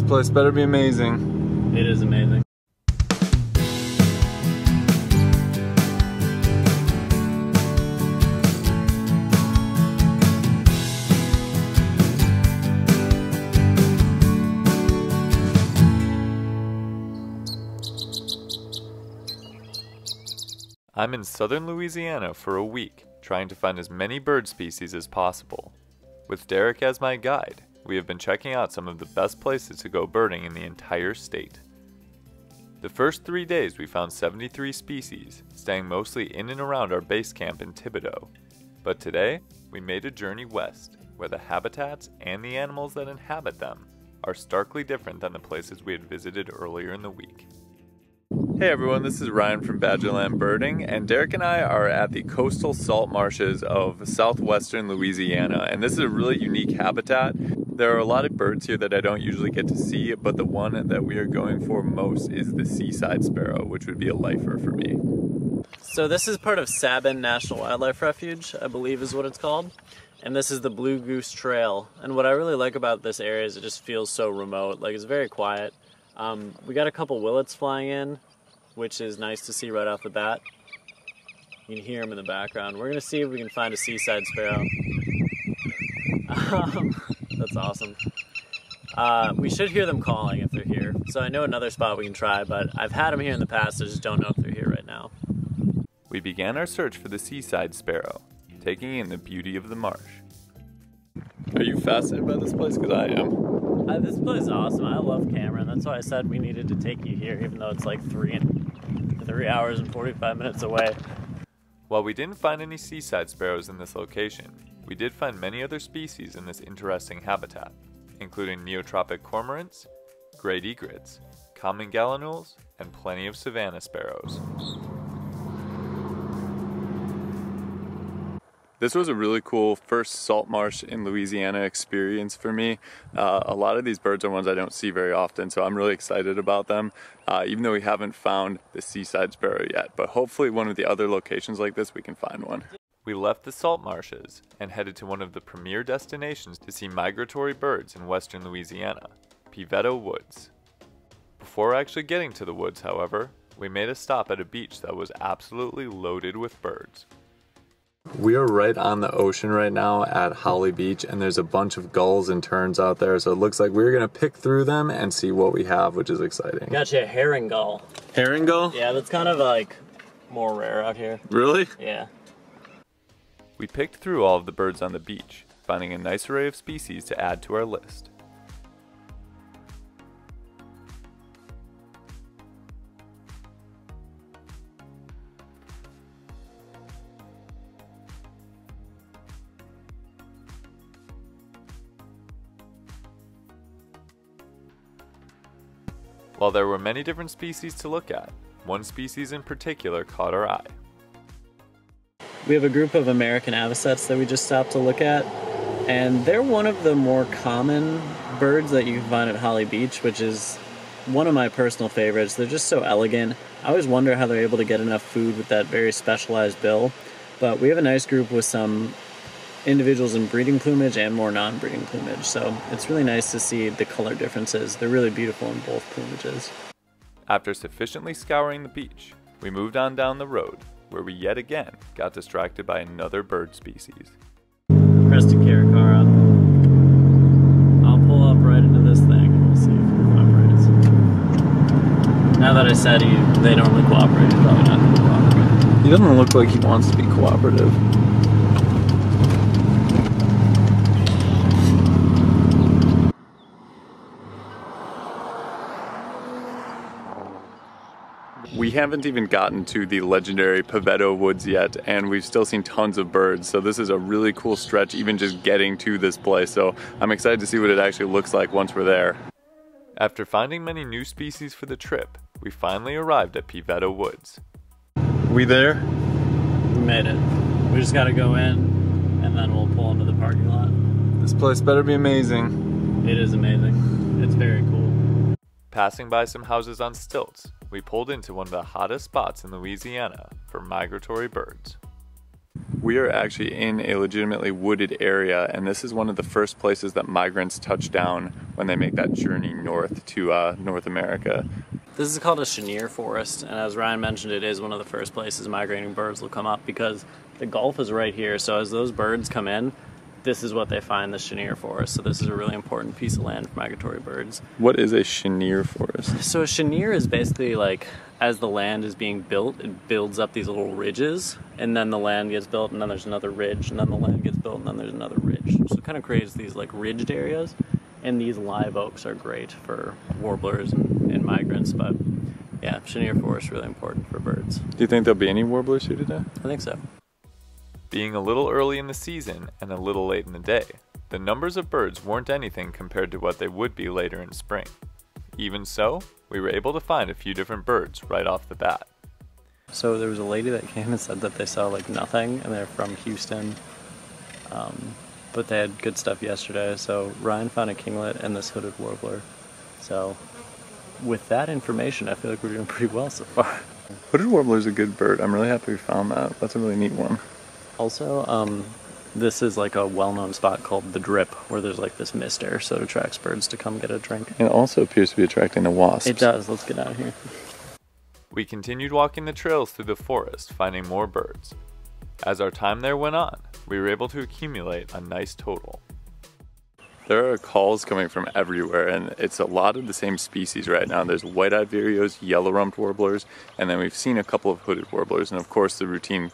This place better be amazing. It is amazing. I'm in southern Louisiana for a week, trying to find as many bird species as possible. With Derek as my guide, we have been checking out some of the best places to go birding in the entire state. The first 3 days we found 73 species, staying mostly in and around our base camp in Thibodeau. But today, we made a journey west, where the habitats and the animals that inhabit them are starkly different than the places we had visited earlier in the week. Hey everyone, this is Ryan from Badgerland Birding, and Derek and I are at the coastal salt marshes of southwestern Louisiana, and this is a really unique habitat. There are a lot of birds here that I don't usually get to see, but the one that we are going for most is the seaside sparrow, which would be a lifer for me. So this is part of Sabine National Wildlife Refuge, I believe is what it's called, and this is the Blue Goose Trail. And what I really like about this area is it just feels so remote, like it's very quiet. We got a couple willets flying in, which is nice to see right off the bat. You can hear them in the background. We're gonna see if we can find a seaside sparrow. That's awesome. We should hear them calling if they're here. So I know another spot we can try, but I've had them here in the past, I just don't know if they're here right now. We began our search for the seaside sparrow, taking in the beauty of the marsh. Are you fascinated by this place? Because I am. This place is awesome. I love Cameron. That's why I said we needed to take you here, even though it's like 3 hours and 45 minutes away. While we didn't find any seaside sparrows in this location, we did find many other species in this interesting habitat, including neotropic cormorants, great egrets, common gallinules, and plenty of savanna sparrows. This was a really cool first salt marsh in Louisiana experience for me. A lot of these birds are ones I don't see very often, so I'm really excited about them, even though we haven't found the seaside sparrow yet. But hopefully one of the other locations like this, we can find one. We left the salt marshes and headed to one of the premier destinations to see migratory birds in western Louisiana, Peveto Woods. Before actually getting to the woods, however, we made a stop at a beach that was absolutely loaded with birds. We are right on the ocean right now at Holly Beach, and there's a bunch of gulls and terns out there, so it looks like we're going to pick through them and see what we have, which is exciting. Gotcha, herring gull. Herring gull? Yeah, that's kind of like more rare out here. Really? Yeah. We picked through all of the birds on the beach, finding a nice array of species to add to our list. While there were many different species to look at, one species in particular caught our eye. We have a group of American avocets that we just stopped to look at, and they're one of the more common birds that you can find at Holly Beach, which is one of my personal favorites. They're just so elegant. I always wonder how they're able to get enough food with that very specialized bill, but we have a nice group with some individuals in breeding plumage and more non-breeding plumage, so it's really nice to see the color differences. They're really beautiful in both plumages. After sufficiently scouring the beach, we moved on down the road, where we yet again got distracted by another bird species. Crested caracara. I'll pull up right into this thing and we'll see if it cooperates. Now that I said they don't really cooperate, it's probably not going to cooperate. He doesn't look like he wants to be cooperative. We haven't even gotten to the legendary Peveto Woods yet, and we've still seen tons of birds, so this is a really cool stretch even just getting to this place, so I'm excited to see what it actually looks like once we're there. After finding many new species for the trip, we finally arrived at Peveto Woods. We there? We made it. We just gotta go in, and then we'll pull into the parking lot. This place better be amazing. It is amazing. It's very cool. Passing by some houses on stilts, we pulled into one of the hottest spots in Louisiana for migratory birds. We are actually in a legitimately wooded area, and this is one of the first places that migrants touch down when they make that journey north to North America. This is called a Chenier forest, and as Ryan mentioned, it is one of the first places migrating birds will come up because the Gulf is right here, so as those birds come in, this is what they find, the Chenier forest. So this is a really important piece of land for migratory birds. What is a Chenier forest? So a Chenier is basically like, as the land is being built, it builds up these little ridges, and then the land gets built, and then there's another ridge, and then the land gets built, and then there's another ridge. So it kind of creates these like ridged areas, and these live oaks are great for warblers and migrants, but yeah, Chenier forest is really important for birds. Do you think there'll be any warblers here today? I think so. Being a little early in the season and a little late in the day, the numbers of birds weren't anything compared to what they would be later in spring. Even so, we were able to find a few different birds right off the bat. So there was a lady that came and said that they saw like nothing, and they're from Houston, but they had good stuff yesterday. So Ryan found a kinglet and this hooded warbler. So with that information, I feel like we're doing pretty well so far. Hooded warbler is a good bird. I'm really happy we found that. That's a really neat one. Also, this is like a well-known spot called The Drip, where there's like this mist air, so it attracts birds to come get a drink. It also appears to be attracting the wasps. It does. Let's get out of here. We continued walking the trails through the forest, finding more birds. As our time there went on, we were able to accumulate a nice total. There are calls coming from everywhere, and it's a lot of the same species right now. There's white-eyed vireos, yellow-rumped warblers, and then we've seen a couple of hooded warblers, and of course the routine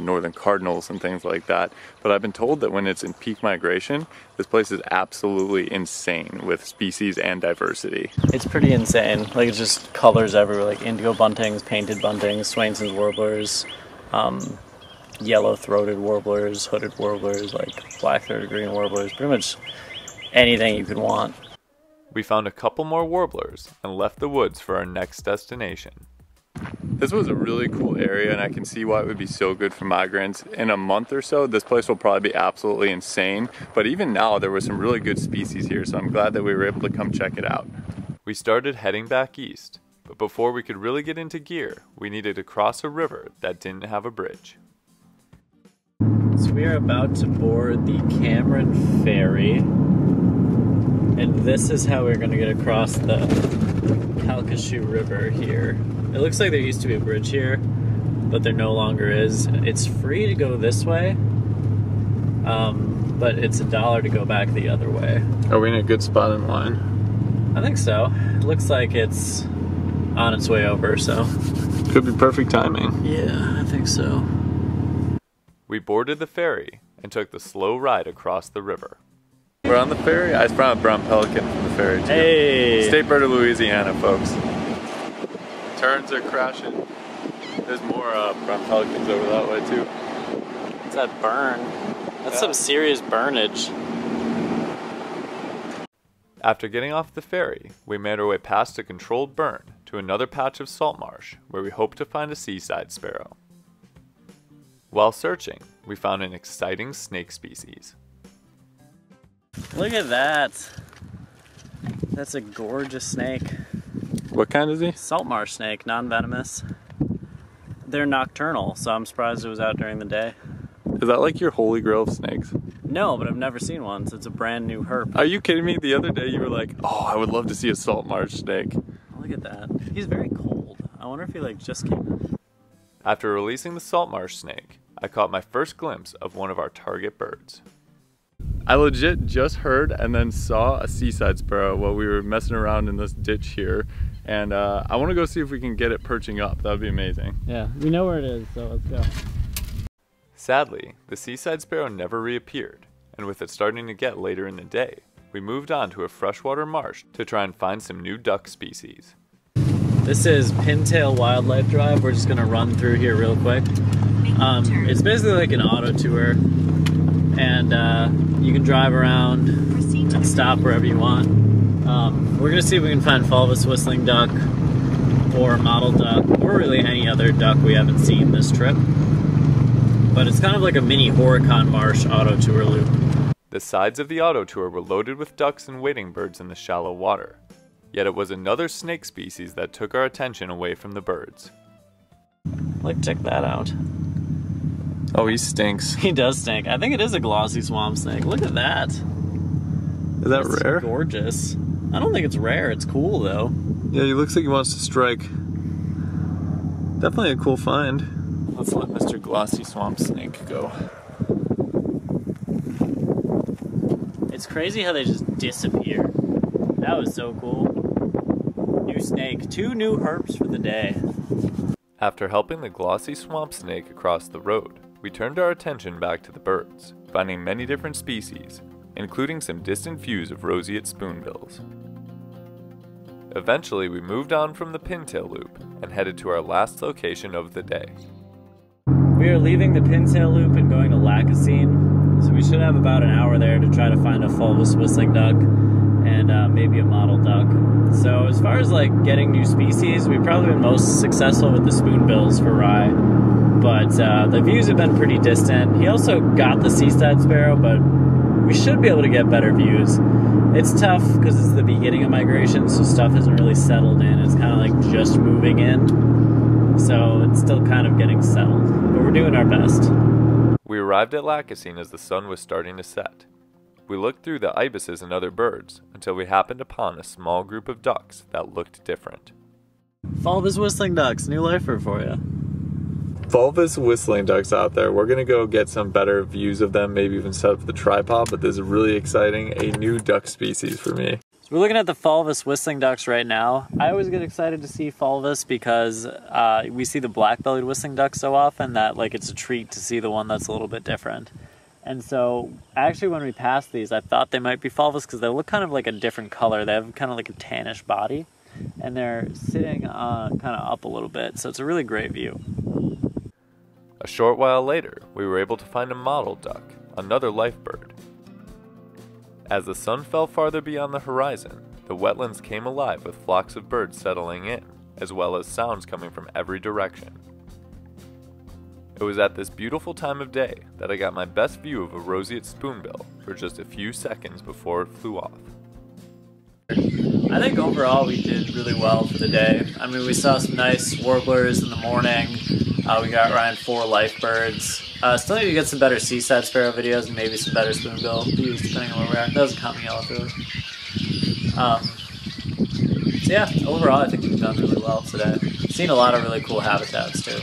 northern cardinals and things like that. But I've been told that when it's in peak migration, this place is absolutely insane with species and diversity. It's pretty insane. Like, it's just colors everywhere, like indigo buntings, painted buntings, Swainson's warblers, yellow-throated warblers, hooded warblers, like black-throated green warblers, pretty much anything you could want. We found a couple more warblers and left the woods for our next destination. This was a really cool area, and I can see why it would be so good for migrants. In a month or so, this place will probably be absolutely insane, but even now there were some really good species here, so I'm glad that we were able to come check it out. We started heading back east, but before we could really get into gear, we needed to cross a river that didn't have a bridge. So we are about to board the Cameron Ferry. And this is how we're going to get across the Calcasieu River here. It looks like there used to be a bridge here, but there no longer is. It's free to go this way, but it's $1 to go back the other way. Are we in a good spot in line? I think so. It looks like it's on its way over, so. Could be perfect timing. Yeah, I think so. We boarded the ferry and took the slow ride across the river. We're on the ferry. I found a brown pelican from the ferry too. Hey! State bird of Louisiana, folks. Terns are crashing. There's more brown pelicans over that way too. It's that burn. That's some serious burnage. After getting off the ferry, we made our way past a controlled burn to another patch of salt marsh where we hoped to find a seaside sparrow. While searching, we found an exciting snake species. Look at that. That's a gorgeous snake. What kind is he? Salt marsh snake, non-venomous. They're nocturnal, so I'm surprised it was out during the day. Is that like your holy grail of snakes? No, but I've never seen one, so it's a brand new herb. Are you kidding me? The other day you were like, oh, I would love to see a salt marsh snake. Look at that. He's very cold. I wonder if he like just came out. After releasing the salt marsh snake, I caught my first glimpse of one of our target birds. I legit just heard and then saw a seaside sparrow while we were messing around in this ditch here, and I want to go see if we can get it perching up. That would be amazing. Yeah, we know where it is, so let's go. Sadly, the seaside sparrow never reappeared, and with it starting to get later in the day, we moved on to a freshwater marsh to try and find some new duck species. This is Pintail Wildlife Drive. We're just going to run through here real quick. It's basically like an auto tour, and you can drive around and stop wherever you want. We're gonna see if we can find fulvous whistling duck or mottle duck or really any other duck we haven't seen this trip. But it's kind of like a mini Horicon Marsh auto tour loop. The sides of the auto tour were loaded with ducks and wading birds in the shallow water. Yet it was another snake species that took our attention away from the birds. Look, check that out. Oh, he stinks. He does stink. I think it is a glossy swamp snake. Look at that. Is that That's rare? Gorgeous. I don't think it's rare. It's cool, though. Yeah, he looks like he wants to strike. Definitely a cool find. Let's let Mr. Glossy Swamp Snake go. It's crazy how they just disappear. That was so cool. New snake. 2 new herps for the day. After helping the glossy swamp snake across the road, we turned our attention back to the birds, finding many different species, including some distant views of roseate spoonbills. Eventually, we moved on from the pintail loop and headed to our last location of the day. We are leaving the pintail loop and going to Lacassine, so we should have about an hour there to try to find a fulvous whistling duck and maybe a model duck. So as far as like getting new species, we've probably been most successful with the spoonbills for rye, but the views have been pretty distant. He also got the seaside sparrow, but we should be able to get better views. It's tough because it's the beginning of migration, so stuff hasn't really settled in. It's kind of like just moving in, so it's still kind of getting settled, but we're doing our best. We arrived at Lacassine as the sun was starting to set. We looked through the ibises and other birds until we happened upon a small group of ducks that looked different. Fulvous whistling ducks, new lifer for you. Fulvous whistling ducks out there. We're gonna go get some better views of them, maybe even set up the tripod, but this is really exciting, a new duck species for me. So we're looking at the fulvous whistling ducks right now. I always get excited to see fulvous because we see the black-bellied whistling duck so often that like it's a treat to see the one that's a little bit different. And so, actually when we passed these, I thought they might be fulvous because they look kind of like a different color. They have kind of like a tannish body, and they're sitting kind of up a little bit, so it's a really great view. A short while later, we were able to find a model duck, another life bird. As the sun fell farther beyond the horizon, the wetlands came alive with flocks of birds settling in, as well as sounds coming from every direction. It was at this beautiful time of day that I got my best view of a roseate spoonbill for just a few seconds before it flew off. I think overall we did really well for the day. I mean, we saw some nice warblers in the morning. We got around 4 life birds. Still need to get some better seaside sparrow videos and maybe some better spoonbill views depending on where we're at. That was a common yellow really. So yeah, overall I think we've done really well today. Seen a lot of really cool habitats too.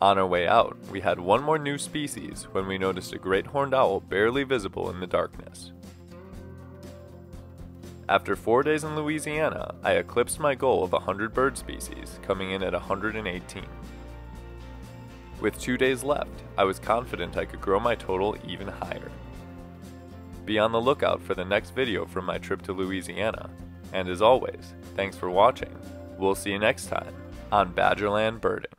On our way out, we had one more new species when we noticed a great horned owl barely visible in the darkness. After 4 days in Louisiana, I eclipsed my goal of 100 bird species, coming in at 118. With 2 days left, I was confident I could grow my total even higher. Be on the lookout for the next video from my trip to Louisiana, and as always, thanks for watching. We'll see you next time on Badgerland Birding.